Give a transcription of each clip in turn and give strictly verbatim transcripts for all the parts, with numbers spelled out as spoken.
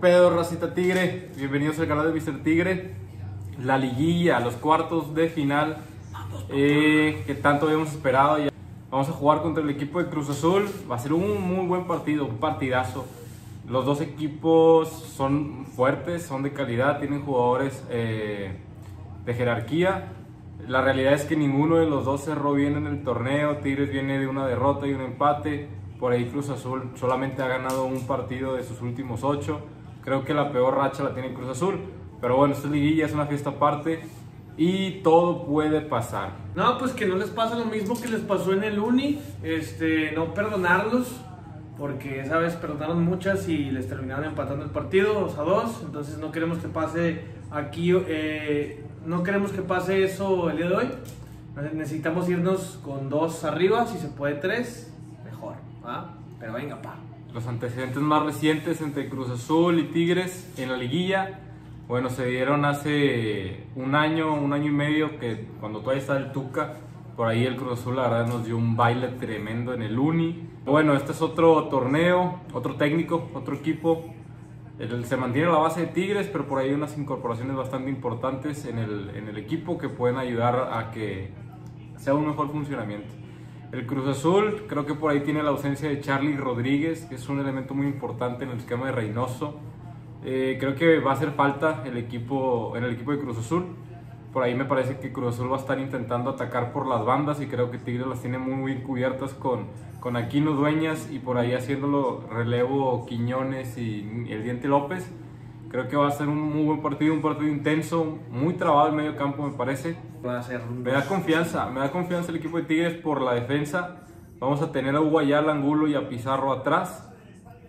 Pedro Racita Tigre, bienvenidos al canal de mister Tigre. La liguilla, los cuartos de final eh, que tanto habíamos esperado. Ya. Vamos a jugar contra el equipo de Cruz Azul. Va a ser un muy buen partido, un partidazo. Los dos equipos son fuertes, son de calidad, tienen jugadores eh, de jerarquía. La realidad es que ninguno de los dos cerró bien en el torneo. Tigres viene de una derrota y un empate. Por ahí Cruz Azul solamente ha ganado un partido de sus últimos ocho. Creo que la peor racha la tiene Cruz Azul. Pero bueno, esta liguilla es una fiesta aparte y todo puede pasar. No, pues que no les pasa lo mismo que les pasó en el Uni. Este, no perdonarlos, porque esa vez perdonaron muchas y les terminaron empatando el partido dos a dos. Entonces no queremos que pase aquí, eh, no queremos que pase eso el día de hoy. Necesitamos irnos con dos arriba, si se puede tres, mejor. ¿Ah? Pero venga, pa. Los antecedentes más recientes entre Cruz Azul y Tigres en la liguilla, bueno, se dieron hace un año, un año y medio, que cuando todavía estaba el Tuca. Por ahí el Cruz Azul, la verdad, nos dio un baile tremendo en el Uni. Bueno, este es otro torneo, otro técnico, otro equipo. El, se mantiene la base de Tigres, pero por ahí hay unas incorporaciones bastante importantes en el, en el equipo que pueden ayudar a que sea un mejor funcionamiento. El Cruz Azul, creo que por ahí tiene la ausencia de Charly Rodríguez, que es un elemento muy importante en el esquema de Reynoso. Eh, creo que va a hacer falta el equipo, en el equipo de Cruz Azul. Por ahí me parece que Cruz Azul va a estar intentando atacar por las bandas y creo que Tigres las tiene muy bien cubiertas con, con Aquino Dueñas y por ahí haciéndolo relevo Quiñones y el Diente López. Creo que va a ser un muy buen partido, un partido intenso, muy trabado el medio campo, me parece. Va a ser un... Me da confianza, me da confianza el equipo de Tigres por la defensa. Vamos a tener a Hugo Ayala, Angulo y a Pizarro atrás.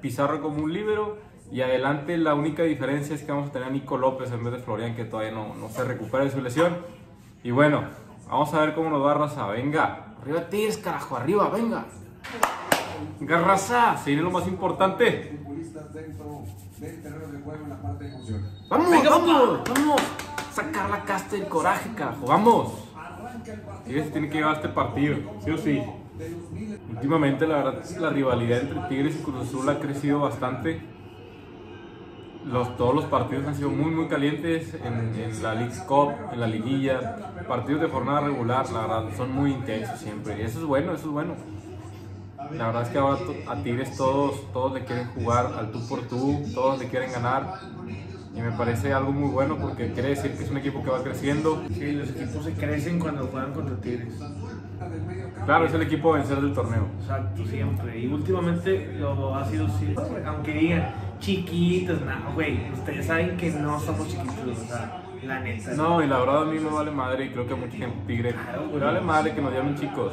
Pizarro como un líbero y adelante la única diferencia es que vamos a tener a Nico López en vez de Florian, que todavía no, no se recupera de su lesión. Y bueno, vamos a ver cómo nos va Raza. Venga, arriba Tigres, carajo, arriba, venga. Venga Raza, se viene lo más importante. Del terreno de juego en la parte de emoción. ¡Vamos, venga, vamos, vamos! Sacar la casta del coraje, carajo, ¡vamos! Tigres tiene que llevar este partido, sí o sí. Últimamente, la verdad, la rivalidad entre Tigres y Cruz Azul ha crecido bastante. Los, todos los partidos han sido muy, muy calientes en, en la League Cup, en la Liguilla. Partidos de jornada regular, la verdad, son muy intensos siempre. Y eso es bueno, eso es bueno. La verdad es que ahora a Tigres todos, todos le quieren jugar al tú por tú, todos le quieren ganar y me parece algo muy bueno porque quiere decir que es un equipo que va creciendo. Sí, los equipos se crecen cuando juegan contra Tigres. Claro, es el equipo a vencer del torneo. Exacto, siempre. Y últimamente lo ha sido, aunque digan chiquitos, no, güey, ustedes saben que no somos chiquitos, o sea, la neta. No, y la verdad a mí me vale madre y creo que a mucha gente Tigre me vale madre que nos llamen chicos.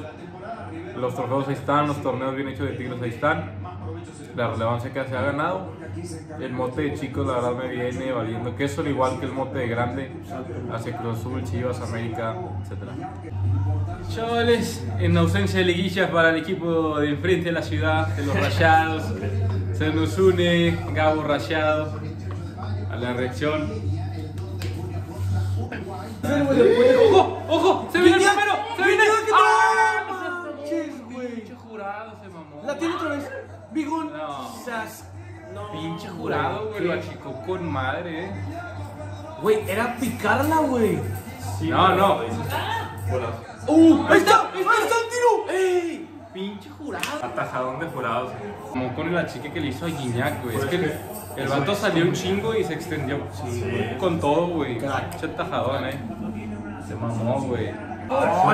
Los trofeos ahí están, los torneos bien hechos de Tigres ahí están, la relevancia que se ha ganado. El mote de chicos la verdad me viene valiendo queso, al igual que el mote de grande hacia Cruz Azul, Chivas, América, etcétera. Chavales, en ausencia de liguillas para el equipo de enfrente de la ciudad, de los Rayados, se nos une Gabo Rayado a la reacción. ¡Ojo! ¡Ojo! ¡Se viene el primero! ¡Se viene! ¡Ah! Se mamó. La tiene otra vez. Vigón. No. No. Pinche jurado, güey. Lo achicó con madre, eh. Güey, era picarla, güey. Sí, no, no. Güey. ¡Uh! ¡Ahí está! ¡Ahí está el tiro! ¡Ey! Pinche jurado. Atajadón de jurado, señor. Como con el achique que le hizo a Guiñac, güey. Es que el, el vato salió un chingo y se extendió. Sí, sí. Con todo, güey. Pinche atajadón, eh. Se mamó, güey. Oh,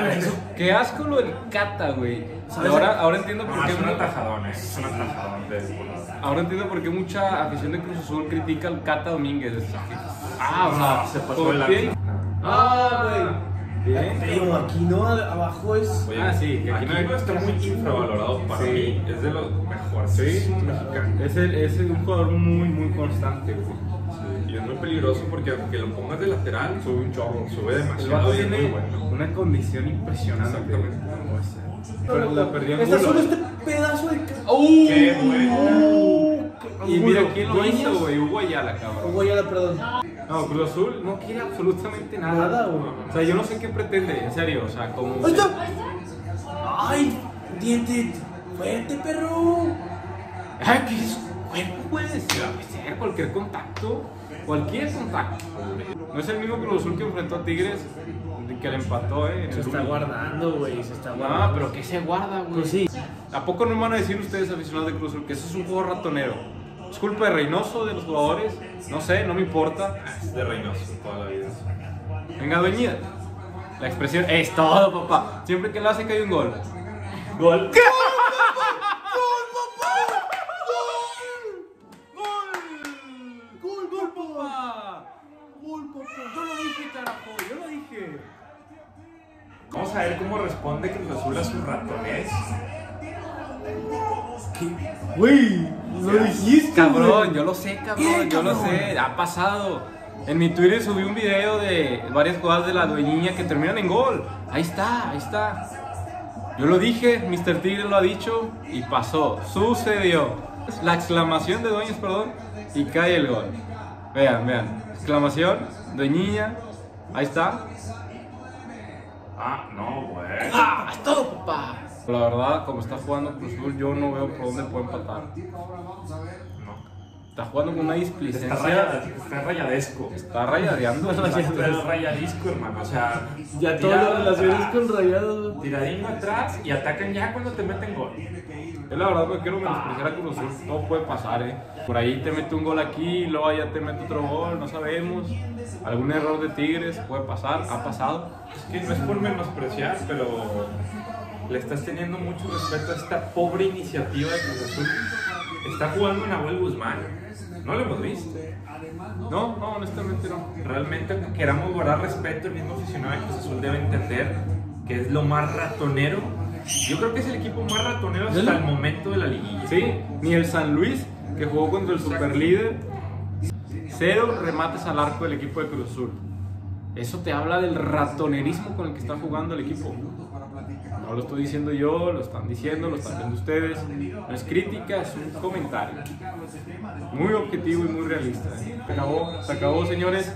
qué asco lo del Cata, güey. Ahora, ahora entiendo por no, qué es un atajadón, es un atajadón de volada. Ahora entiendo por qué mucha afición de Cruz Azul critica al Cata Domínguez. Ah, no, se pasó el arco. Ah, güey. Pero Aquino abajo es. Oye, ah, sí, Aquino está muy infravalorado para sí. mí. Es de los mejores. Sí, es, el, es un jugador muy, muy constante, güey. Y es muy peligroso porque aunque lo pongas de lateral, sube un chorro, sube demasiado y es muy bueno. Una condición impresionante. Exactamente. Pero la perdió Angulo. Esta solo este pedazo de... ¡Oh! ¡Qué bueno! Y mira quién lo hizo, güey. Hugo Ayala, cabrón. Hugo Ayala, perdón. No, Cruz Azul no quiere absolutamente nada. O sea, yo no sé qué pretende, en serio. O sea, como... ¡Ahí está! ¡Ay! ¡Diente! ¡Fuerte, perro! ¡Ay, qué es! tiempo, güey, se va a merecer cualquier contacto. Cualquier contacto. No es el mismo Cruz Azul que enfrentó a Tigres, que le empató, eh. Se está guardando, güey, se está guardando. Ah, pero ¿qué se guarda, güey? Pues sí. ¿A poco no van a decir ustedes, aficionados de Cruz Azul, que eso es un juego ratonero? ¿Es culpa de Reynoso, de los jugadores? No sé, no me importa. Es de Reynoso toda la vida. Venga, Dueñas. La expresión es todo, papá. Siempre que la hacen cae un gol. Gol. ¿Qué? Vamos a ver cómo responde Cruz Azul a sus ratones. Uy, lo dijiste, cabrón. Yo lo sé, cabrón. Yo lo sé. Ha pasado. En mi Twitter subí un video de varias jugadas de la Dueñinha que terminan en gol. Ahí está, ahí está. Yo lo dije, mister Tigre lo ha dicho y pasó. Sucedió. La exclamación de Dueñas, perdón, y cae el gol. Vean, vean. Exclamación, Dueñinha. Ahí está. Ah, no, güey. Ah, es todo, papá. La verdad, como está jugando Cruz Azul, yo no veo por dónde puede empatar. No. Está jugando con una displicencia. Está, raya, está rayadesco. Está rayadeando. Está rayadisco, hermano. O sea, ya todas las relaciones con Rayados. Tiradín atrás y atacan ya cuando te meten gol. Yo la verdad me quiero menospreciar a Cruz Azul. Todo puede pasar, eh. Por ahí te mete un gol aquí, y luego allá te mete otro gol, no sabemos. Algún error de Tigres puede pasar, ha pasado. Es que no es por menospreciar, pero le estás teniendo mucho respeto a esta pobre iniciativa de Cruz Azul. Está jugando Nahuel Guzmán, no lo hemos visto. No, no, honestamente no. Realmente, aunque queramos guardar respeto, el mismo aficionado de Cruz Azul debe entender que es lo más ratonero. Yo creo que es el equipo más ratonero hasta el momento de la liguilla. Sí, ni el San Luis, que jugó contra el superlíder. Cero remates al arco del equipo de Cruz Azul. Eso te habla del ratonerismo con el que está jugando el equipo. No lo estoy diciendo yo, lo están diciendo, lo están viendo ustedes. No es crítica, es un comentario muy objetivo y muy realista. Se acabó, se acabó, señores.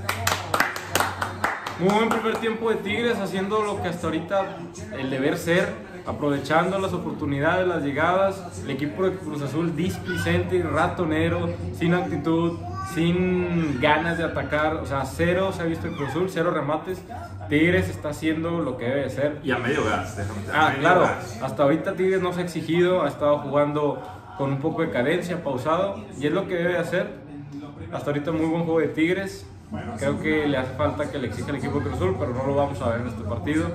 Muy buen primer tiempo de Tigres, haciendo lo que hasta ahorita el deber ser, aprovechando las oportunidades, las llegadas. El equipo de Cruz Azul displicente, ratonero, sin actitud, sin ganas de atacar. O sea, cero se ha visto el Cruz Azul, cero remates. Tigres está haciendo lo que debe de ser. Y a medio gas, déjame decir. Ah, claro, gas. Hasta ahorita Tigres no se ha exigido, ha estado jugando con un poco de cadencia, pausado, y es lo que debe de hacer. Hasta ahorita muy buen juego de Tigres. Creo que le hace falta que le exija el equipo Cruz Azul, pero no lo vamos a ver en este partido.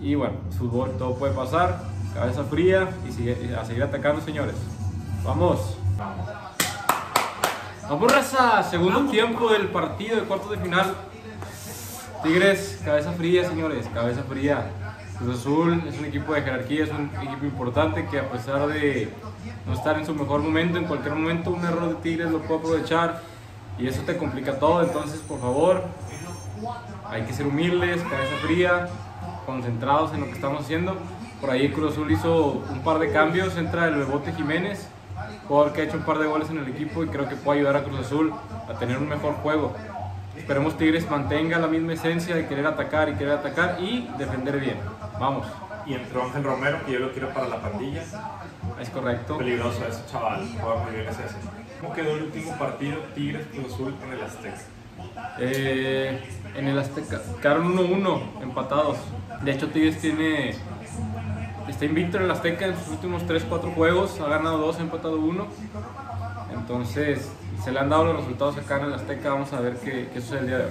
Y bueno, fútbol, todo puede pasar. Cabeza fría y sigue, a seguir atacando, señores. Vamos. Vamos, raza. Segundo tiempo del partido de cuartos de final. Tigres, cabeza fría, señores. Cabeza fría. Cruz Azul es un equipo de jerarquía, es un equipo importante que a pesar de no estar en su mejor momento, en cualquier momento un error de Tigres lo puede aprovechar. Y eso te complica todo, entonces por favor, hay que ser humildes, cabeza fría, concentrados en lo que estamos haciendo. Por ahí Cruz Azul hizo un par de cambios, entra el Bebote Jiménez, jugador que ha hecho un par de goles en el equipo y creo que puede ayudar a Cruz Azul a tener un mejor juego. Esperemos Tigres mantenga la misma esencia de querer atacar y querer atacar y defender bien. Vamos. Y entró Ángel Romero, que yo lo quiero para la pandilla. Es correcto. Peligroso ese chaval, juega muy bien ese. ¿Cómo quedó el último partido Tigres Cruz Azul en el Azteca? Eh, en el Azteca quedaron uno uno, empatados. De hecho Tigres tiene, está invicto en el Azteca en sus últimos tres cuatro juegos, ha ganado dos, ha empatado uno. Entonces se le han dado los resultados acá en el Azteca, vamos a ver qué, qué sucede el día de hoy.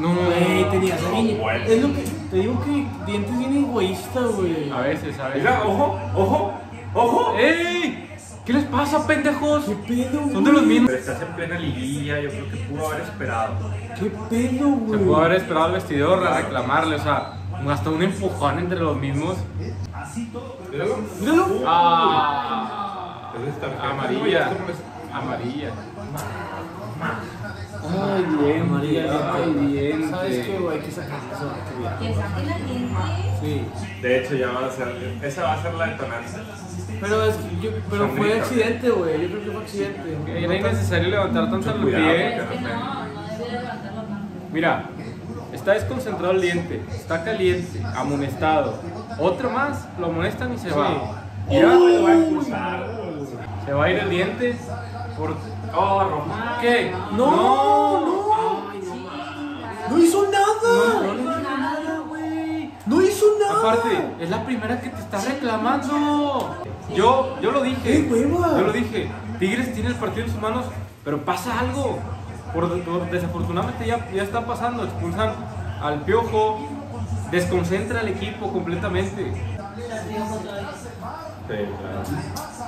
No, güey, te digas, no, es lo que te digo que Dientes viene egoísta, güey. A veces, a veces. Mira, ojo, ojo, ojo. ¡Ey! ¿Qué les pasa, pendejos? ¿Qué pedo, güey? Son de los mismos. Pero estás en plena liguilla, yo creo que pudo haber esperado. ¿Qué pedo, güey? Se pudo haber esperado al vestidor a reclamarle, o sea, hasta un empujón entre los mismos. Así todo. Míralo. Míralo. Ah. Amarilla. Amarilla. Ay, bien, María, ay, bien. ¿Sabes qué, güey? Hay que sacar eso. Que saque la gente. Sí. De hecho, ya va a ser. Esa va a ser la detonante. Pero, es que yo, pero fue accidente, güey. Yo creo que fue accidente. Okay, era innecesario levantar tanto el pie. Es que no, no debe levantar la mano. Mira, está desconcentrado el diente. Está caliente, amonestado. Otro más, lo amonestan y se sí. va. Y ya, oh, se va a expulsar. Se va a ir el diente por... ¡Oh, Román! ¿Qué? ¡No! ¡No! ¡No, ay, no, no hizo nada! ¡No, no, no hizo nada, güey! ¡No hizo nada! Aparte, es la primera que te está reclamando. Yo, yo lo dije. ¡Qué hueva! Yo lo dije. Tigres tiene el partido en sus manos, pero pasa algo. Por, por, desafortunadamente ya, ya está pasando. Expulsan al Piojo. Desconcentra al equipo completamente.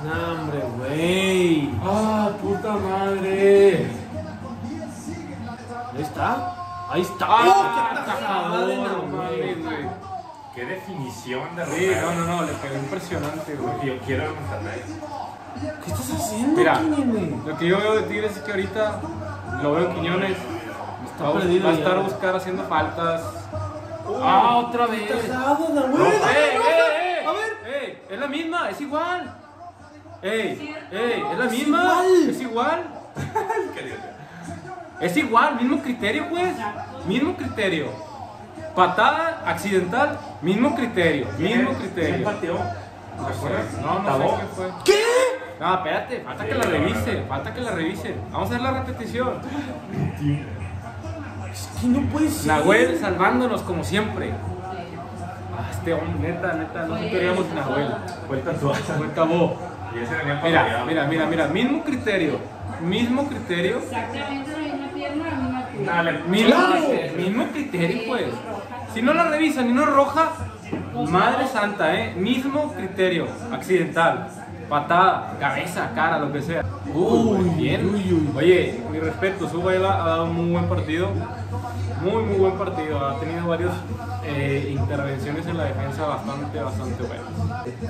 No, hombre, güey. Ah, puta madre. Ahí está. Ahí está. ¡Oh, qué güey! Qué definición de sí, no, no, no, le quedó impresionante, güey. Yo quiero montarme. ¿Qué estás haciendo? Mira, Quiñones? Lo que yo veo de Tigres es que ahorita lo veo Quiñones. Está va, perdido, va a estar a buscar haciendo faltas. Oh, ah, otra vez. Es la misma, es igual. Ey, ey, es la misma. Es igual. Es igual, mismo criterio, pues. Mismo criterio. Patada accidental, mismo criterio. Mismo criterio. ¿Quién pateó? No, no sé qué fue. ¿Qué? No, espérate, falta que la revisen. Falta que la revisen. Vamos a ver la repetición. Es que no puede ser. Nahuel salvándonos como siempre. Este hombre, neta, neta, no queríamos en Nahuel. Fue el tatuaje, fue el Cabo. Mira, mira, mira, mira, mismo criterio. Mismo criterio. Exactamente la misma pierna, la misma pierna. Mismo criterio, pues. Si no la revisan y no es roja, madre santa, eh. Mismo criterio. Accidental. Patada, cabeza, cara, lo que sea. Uy, bien. Oye, mi respeto, Subayla ha dado un muy buen partido. Muy, muy buen partido. Ha tenido varios eh, intervenciones en la defensa bastante, bastante buenas.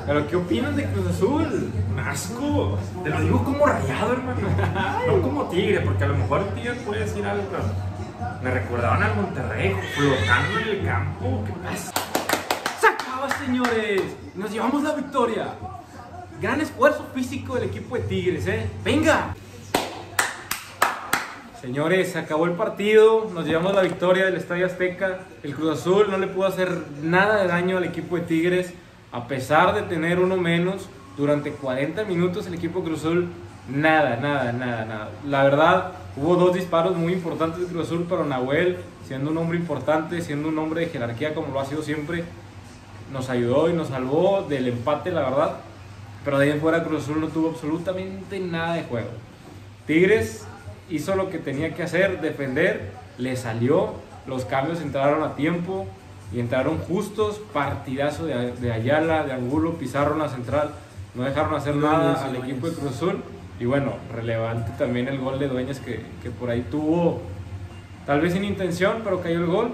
Pero, ¿qué opinan de Cruz Azul? ¡Asco! Te lo digo como Rayado, hermano. No como Tigre, porque a lo mejor Tigre puede decir algo, pero me recordaban al Monterrey flotando en el campo. ¿Qué pasa? ¡Se acaba, señores! ¡Nos llevamos la victoria! Gran esfuerzo físico del equipo de Tigres, ¿eh? ¡Venga! Señores, se acabó el partido, nos llevamos la victoria del Estadio Azteca. El Cruz Azul no le pudo hacer nada de daño al equipo de Tigres, a pesar de tener uno menos. Durante cuarenta minutos el equipo Cruz Azul, nada, nada, nada, nada. La verdad, hubo dos disparos muy importantes del Cruz Azul, pero Nahuel, siendo un hombre importante, siendo un hombre de jerarquía como lo ha sido siempre, nos ayudó y nos salvó del empate, la verdad. Pero de ahí en fuera Cruz Azul no tuvo absolutamente nada de juego. Tigres hizo lo que tenía que hacer, defender, le salió, los cambios entraron a tiempo y entraron justos, partidazo de, de Ayala, de Angulo, Pizarro en la central, no dejaron hacer nada al equipo de Cruz Azul. Y bueno, relevante también el gol de Dueñas que, que por ahí tuvo, tal vez sin intención, pero cayó el gol.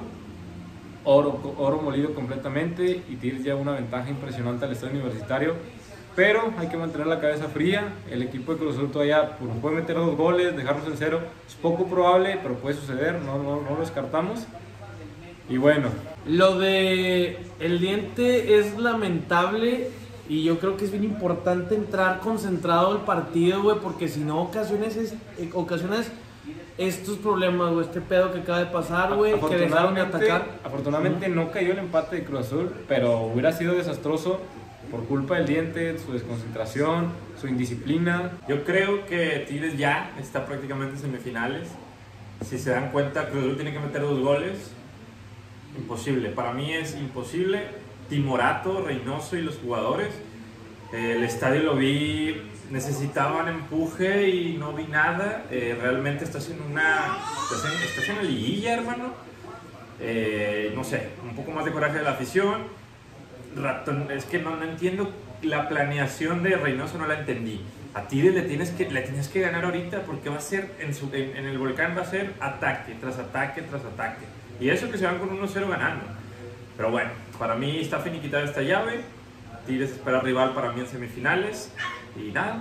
Oro, oro molido completamente y Tigres lleva una ventaja impresionante al Estadio Universitario. Pero hay que mantener la cabeza fría. El equipo de Cruz Azul todavía puede meter dos goles, dejarnos en cero. Es poco probable, pero puede suceder. No, no, no lo descartamos. Y bueno. Lo de el diente es lamentable. Y yo creo que es bien importante entrar concentrado al partido, güey. Porque si no, ocasiones, es, ocasiones estos problemas, güey. Este pedo que acaba de pasar, güey. Que dejaron de atacar. Afortunadamente uh-huh. no cayó el empate de Cruz Azul. Pero hubiera sido desastroso. Por culpa del diente, su desconcentración, su indisciplina. Yo creo que Tigres ya está prácticamente en semifinales. Si se dan cuenta, Cruz Azul tiene que meter dos goles. Imposible, para mí es imposible. Timorato, Reynoso y los jugadores. Eh, el estadio lo vi, necesitaban empuje y no vi nada. Eh, realmente estás en una, estás en, estás en una liguilla, hermano. Eh, no sé, un poco más de coraje de la afición. Ratón, es que no, no entiendo la planeación de Reynoso, no la entendí. A Tigres le tienes que, le tienes que ganar ahorita porque va a ser en, su, en, en el volcán va a ser ataque tras ataque tras ataque. Y eso que se van con uno cero ganando. Pero bueno, para mí está finiquitada esta llave. Tigres espera rival para mí en semifinales. Y nada,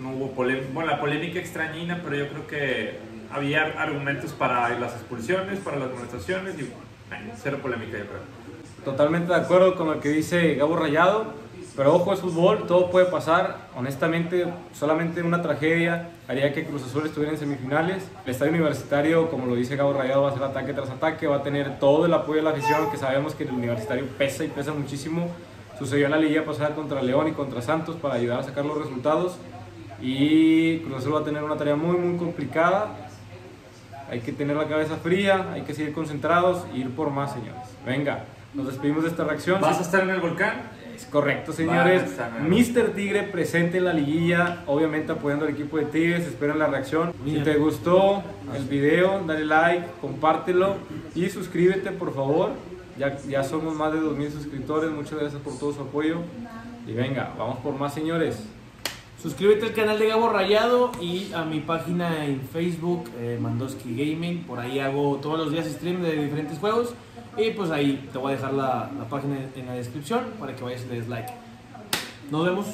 no hubo polémica. Bueno, la polémica extrañina, pero yo creo que había argumentos para las expulsiones, para las amonestaciones. Y bueno, cero polémica, yo creo. Totalmente de acuerdo con lo que dice Gabo Rayado, pero ojo, es fútbol, todo puede pasar. Honestamente, solamente una tragedia haría que Cruz Azul estuviera en semifinales. El Estadio Universitario, como lo dice Gabo Rayado, va a ser ataque tras ataque, va a tener todo el apoyo de la afición, que sabemos que el Universitario pesa y pesa muchísimo. Sucedió en la Liguilla pasada contra León y contra Santos para ayudar a sacar los resultados. y Cruz Azul va a tener una tarea muy muy complicada. Hay que tener la cabeza fría, hay que seguir concentrados e ir por más, señores. Venga, nos despedimos de esta reacción. ¿Vas a estar en el volcán? Es correcto, señores. mister Tigre presente en la liguilla, obviamente apoyando al equipo de Tigres. Esperen la reacción. Si te gustó el video, dale like, compártelo y suscríbete, por favor. Ya, ya somos más de dos mil suscriptores. Muchas gracias por todo su apoyo. Y venga, vamos por más, señores. Suscríbete al canal de Gabo Rayado y a mi página en Facebook, eh, Mandosky Gaming. Por ahí hago todos los días stream de diferentes juegos. Y pues ahí te voy a dejar la, la página en la descripción para que vayas y le des like. Nos vemos.